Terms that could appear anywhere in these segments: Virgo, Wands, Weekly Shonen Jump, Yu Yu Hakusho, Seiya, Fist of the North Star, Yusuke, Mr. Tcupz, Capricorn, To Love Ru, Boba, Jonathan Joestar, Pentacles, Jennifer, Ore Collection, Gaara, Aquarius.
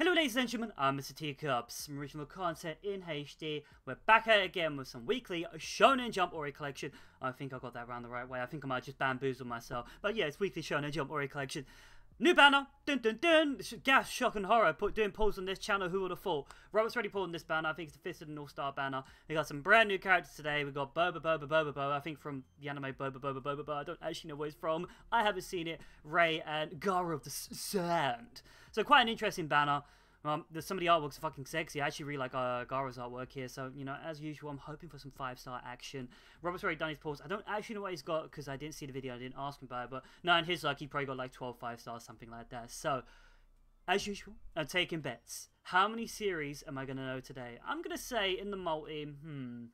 Hello ladies and gentlemen, I'm Mr. Tcupz, some original content in HD. We're back at it again with some Weekly Shonen Jump Ore Collection. I think I got that around the right way, I think I might just bamboozle myself. But yeah, it's Weekly Shonen Jump Ore Collection. New banner, dun dun dun, gas, shock and horror, doing pulls on this channel, who would have thought? Robert's already pulled on this banner, I think it's the Fist of the North Star banner. We got some brand new characters today, we got Boba, I think from the anime Boba, I don't actually know where it's from, I haven't seen it, Ray and Gaara of the Sand. So quite an interesting banner. Some of the artwork's fucking sexy. I actually really like Gaara's artwork here. So, you know, as usual, I'm hoping for some 5-star action. Robert's already done his pulls. I don't actually know what he's got because I didn't see the video. I didn't ask him about it. But, no, in his luck, he probably got like 12 5-stars, something like that. So, as usual, I'm taking bets. How many series am I going to know today? I'm going to say in the multi, I'm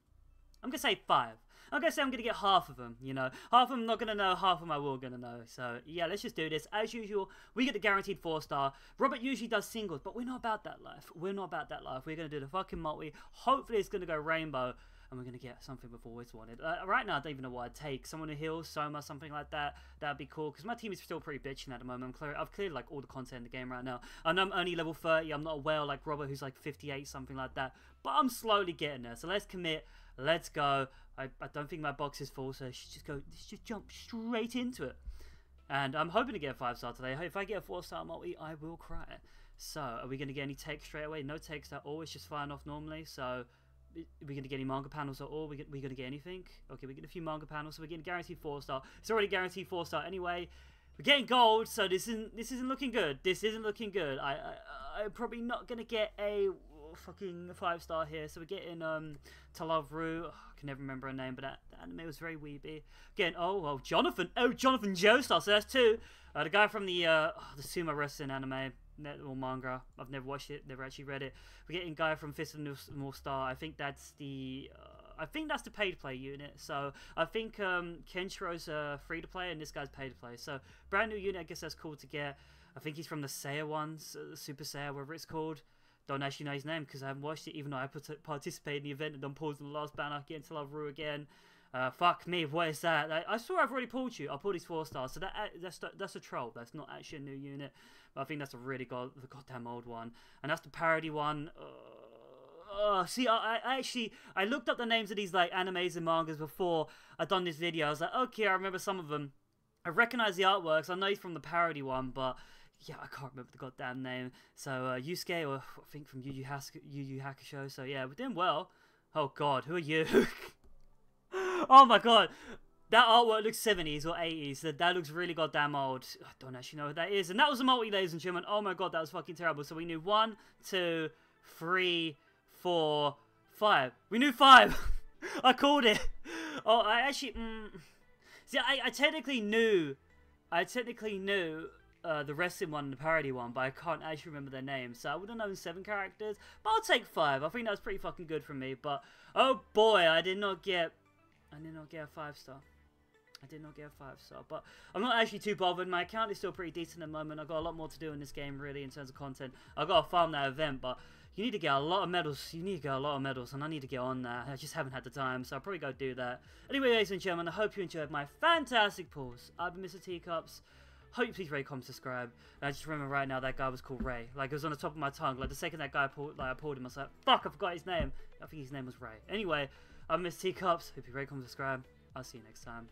going to say 5. I'm going to say I'm going to get half of them, you know. Half of them I'm not going to know, half of them I will going to know. So, yeah, let's just do this. As usual, we get the guaranteed 4-star. Robert usually does singles, but we're not about that life. We're not about that life. We're going to do the fucking multi. Hopefully, it's going to go rainbow, and we're going to get something we've always wanted. Right now, I don't even know what I'd take. Someone who heals, Soma, something like that. That'd be cool, because my team is still pretty bitching at the moment. I've cleared, like, all the content in the game right now. I know I'm only level 30. I'm not a whale like Robert, who's, like, 58, something like that. But I'm slowly getting there, so let's commit. Let's go. I don't think my box is full, so I should just go. Just jump straight into it. And I'm hoping to get a 5-star today. If I get a 4-star multi, I will cry. So, are we going to get any text straight away? No text at all. It's just firing off normally. So, are we going to get any manga panels at all? Are we going to get anything? Okay, we get a few manga panels, so we're getting guaranteed 4-star. It's already guaranteed 4-star anyway. We're getting gold, so this isn't looking good. This isn't looking good. I'm probably not going to get a fucking 5-star here, so we're getting To Love Ru. Oh, I can never remember her name, but that anime was very weeby. Again, Jonathan Joestar, so that's 2. The guy from the sumo wrestling anime or manga. I've never watched it, never actually read it. We're getting guy from Fist of the North Star. I think that's the I think that's the pay-to-play unit. So I think Kenshiro's free-to-play and this guy's pay-to-play. So brand new unit, I guess that's cool to get. I think he's from the Seiya ones, Super Seiya, whatever it's called. Don't actually know his name because I haven't watched it, even though I participated in the event and done pulls in the last banner. Getting To Love Ru again. Fuck me, what is that? I swear I've already pulled you. I pulled his 4-stars, so that's a troll. That's not actually a new unit. But I think that's a really goddamn old one. And that's the parody one. See, I looked up the names of these like animes and mangas before I done this video. I was like, okay, I remember some of them. I recognize the artworks. I know he's from the parody one, but yeah, I can't remember the goddamn name. So, Yusuke, or I think from Yu Yu Hakusho. So, yeah, we're doing well. Oh, God, who are you? Oh, my God. That artwork looks 70s or 80s. That looks really goddamn old. I don't actually know what that is. And that was a multi, ladies and gentlemen. Oh, my God, that was fucking terrible. So, we knew 1, 2, 3, 4, 5. We knew 5. I called it. Oh, I actually... See, I technically knew... the wrestling one and the parody one, but I can't actually remember their names, so I would have known 7 characters, but I'll take 5. I think that was pretty fucking good for me, but oh boy, I did not get a 5-star. I did not get a 5-star, but I'm not actually too bothered. My account is still pretty decent at the moment. I've got a lot more to do in this game, really, in terms of content. I've got to farm that event, but you need to get a lot of medals. You need to get a lot of medals, and I need to get on that. I just haven't had the time, so I'll probably go do that. Anyway, ladies and gentlemen, I hope you enjoyed my fantastic pulls. I've been Mr. Tcupz. Hope you please rate, comment, subscribe. And I just remember right now that guy was called Ray. Like, it was on the top of my tongue. Like, the second that guy pulled, like, I pulled him, I was like, fuck, I forgot his name. I think his name was Ray. Anyway, I'm Mr. Tcupz. Hope you rate, comment, subscribe. I'll see you next time.